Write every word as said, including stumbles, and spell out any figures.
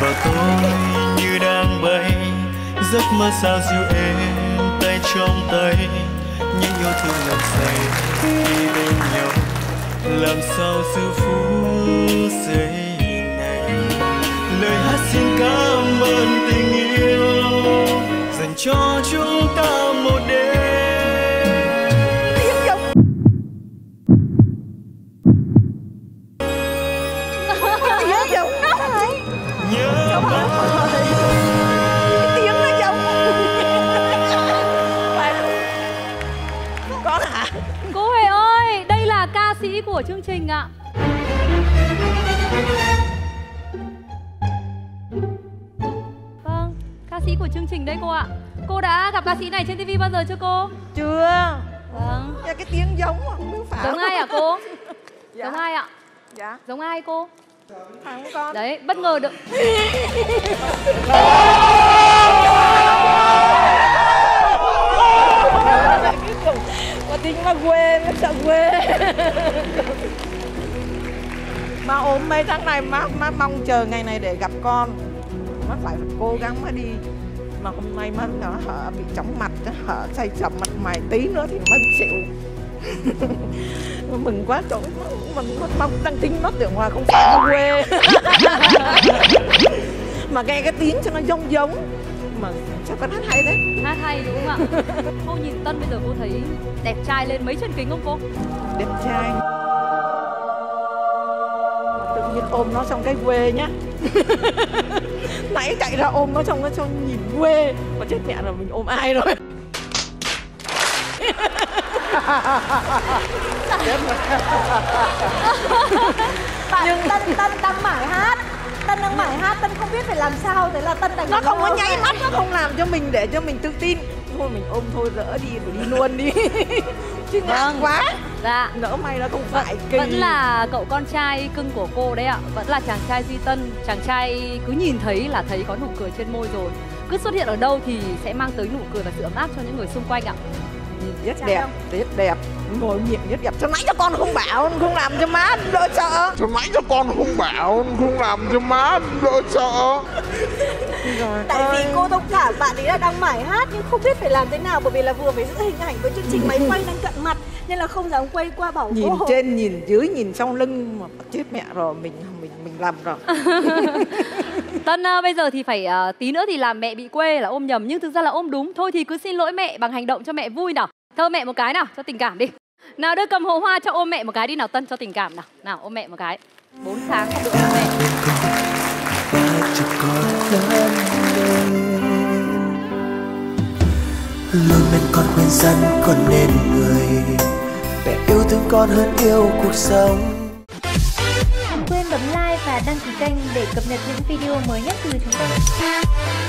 Và tôi như đang bay, giấc mơ sao dịu êm, tay trong tay, những yêu thương ngập say đi bên nhau, làm sao giữ phút giây này. Lời hát xin cảm ơn tình yêu dành cho chúng ta một đêm. Của chương trình ạ. Vâng, ca sĩ của chương trình đấy cô ạ. Cô đã gặp ca sĩ này trên ti vi bao giờ chưa cô? Chưa. Vâng. Dạ, cái tiếng giống không biết phải. Giống ai hả cô? Dạ. Giống ai ạ? Dạ. Giống ai cô? Thằng con. Đấy, bất ngờ được. Có tính mà quê, nó sợ quê. Mà ốm mấy tháng này má, má mong chờ ngày này để gặp con. Má phải cố gắng má đi. Mà hôm nay má nó hở bị chóng mặt, hở say sầm mặt mày tí nữa thì má chịu. Mừng quá chỗ mình mong đang tính nó tưởng hòa không phải nó quê. Mà nghe cái tiếng cho nó giống giống. Mà chắc con hát hay đấy. Hát hay đúng không ạ? Cô nhìn Tân bây giờ cô thấy đẹp trai lên mấy chân kính không cô? Đẹp trai. Tự nhiên ôm nó trong cái quê nhá. Nãy chạy ra ôm nó trong cái trong nhìn quê. Mà chết mẹ rồi mình ôm ai rồi. Nhưng Tân Tân đang mải hát. Tân đang mải hát, Tân không biết phải làm sao, thế là Tân đành nó không có nháy mắt, nó không làm cho mình để cho mình tự tin. Thôi mình ôm thôi dỡ đi rồi đi luôn đi. Chứ ngang quá. Dạ. Nỡ may nó không phải kỳ. Vẫn là cậu con trai cưng của cô đấy ạ. Vẫn là chàng trai Duy Tân. Chàng trai cứ nhìn thấy là thấy có nụ cười trên môi rồi. Cứ xuất hiện ở đâu thì sẽ mang tới nụ cười và sự ấm áp cho những người xung quanh ạ. Rất đẹp, rất đẹp. Ngồi miệng rất đẹp. Sao nãy cho con không bảo, không làm cho má đỡ sợ. Sao nãy cho con không bảo, không làm cho má đỡ sợ. Tại vì cô thông thả bạn ấy là đang mải hát nhưng không biết phải làm thế nào. Bởi vì là vừa phải giữ hình ảnh với chương trình máy quay đang cận mặt nên là không dám quay qua bảo nhìn cô. Nhìn trên, nhìn dưới, nhìn sau lưng mà chết mẹ rồi, mình mình mình làm rồi. Tân bây giờ thì phải uh, tí nữa thì làm mẹ bị quê là ôm nhầm nhưng thực ra là ôm đúng. Thôi thì cứ xin lỗi mẹ bằng hành động cho mẹ vui nào. Thơ mẹ một cái nào, cho tình cảm đi. Nào đưa cầm hồ hoa cho ôm mẹ một cái đi nào Tân, cho tình cảm nào. Nào ôm mẹ một cái. Bốn tháng không được ôm mẹ. Luôn bên con quên dân con nên người. Mẹ yêu thương con hơn yêu cuộc sống. Đăng ký kênh để cập nhật những video mới nhất từ chúng tôi.